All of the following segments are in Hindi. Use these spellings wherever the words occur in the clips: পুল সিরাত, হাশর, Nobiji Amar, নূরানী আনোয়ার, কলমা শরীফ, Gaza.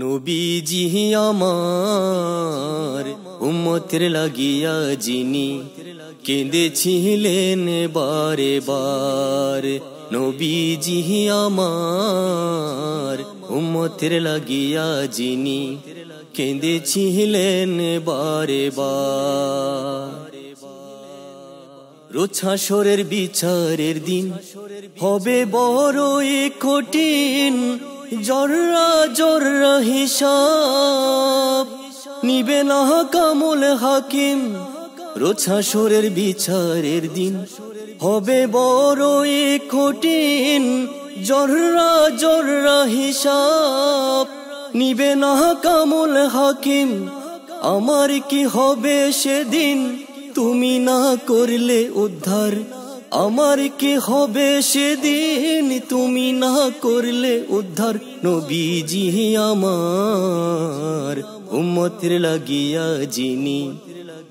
नबीजी आमार उम्मतेर लागिया जिनी केंदेछिलेन बारे बार। नबीजी आमार उम्मतेर लागिया जिनी केंदेछिलेन बारे बार। रोज हाशरेर बिचारेर दिन होबे बड़ोई कठिन। जर्रा जर्रा हिसाब निबे ना कामुल हाकिम। रोज हाशरेर बिचारेर दिन होबे बड़ोई कठिन। जर्रा जर्रा हिसाब निबे ना कामुल हाकिम। आमार की होबे सेदिन तुमी ना करले उद्धार। आमार की होबे सेदिन तुमी ना करले उद्धार। नबीजी आमार उम्मतेर लागिया जिनी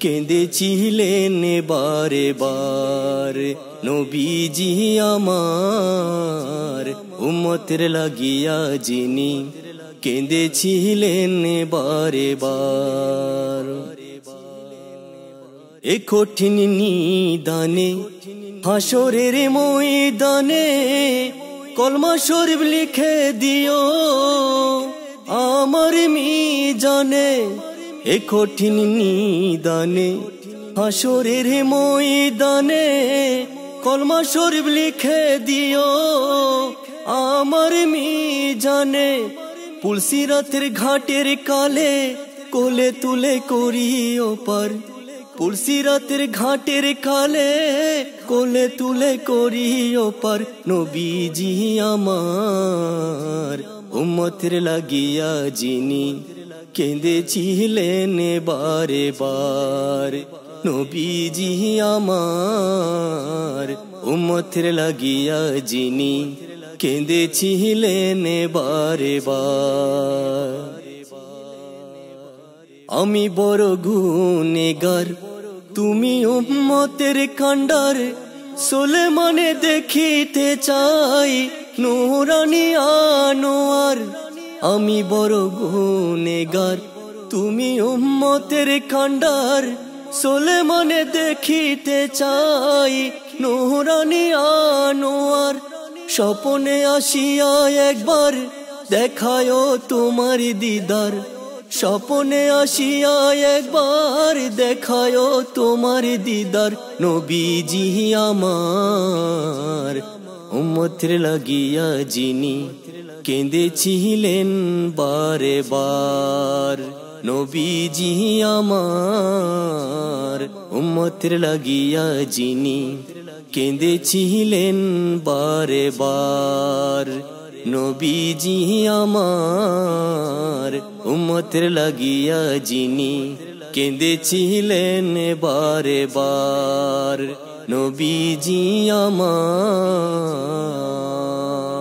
केंदेछिलेन बारे बार। नबीजी आमार उम्मतेर लागिया जिनी केंदेछिलेन बारे बार। एक कठिन निदाने हाशरेर मयदाने कलमा शरीफ लिखे दियो आमार मिजाने। एक कठिन निदाने हाशरेर मयदाने कलमा शरीफ लिखे दियो आमार मिजाने। पुल सिरातेर घाटेर काले कोले तुले करियो पार। पुल सिरातेर घाटेर काले कोले तुले करियो पार। नबीजी आमार उम्मतेर लागिया जिनी केंदेछिलेन बारे बार। नबीजी आमार उम्मतेर लागिया जिनी केंदेछिलेन बारे बार। आमी बड़ गुनेगार तुमी उम्मतेर कांडार। सुलेमाने देखते चाई नूरानी आनोयार। आमी बड़ गुनेगार तुमी उम्मतेर कांडार। सुलेमाने देखते चाई नूरानी आनोयार। सपने आसिया एक बार देखायो तुमार दीदार। सपने आसिया एक बार देखायो तुमार दीदार। नबीजी आमार उम्मतेर लागिया जिनी केंदेछिलेन बारे बार। नबीजी आमार उम्मतेर लागिया जिनी केंदेछिलेन बारे बार। नबीजी आमार उम्मतेर लागिया जिनी केंदेछिलेन बारे बार। नबीजी आमार।